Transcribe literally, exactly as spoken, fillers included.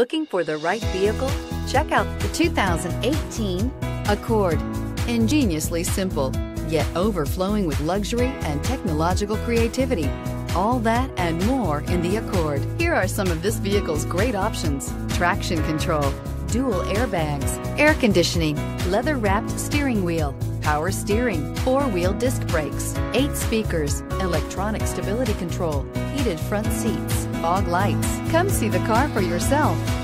Looking for the right vehicle? Check out the two thousand eighteen Accord. Ingeniously simple, yet overflowing with luxury and technological creativity. All that and more in the Accord. Here are some of this vehicle's great options: traction control, dual airbags, air conditioning, leather-wrapped steering wheel, power steering, four-wheel disc brakes, eight speakers, electronic stability control, heated front seats, fog lights. Come see the car for yourself.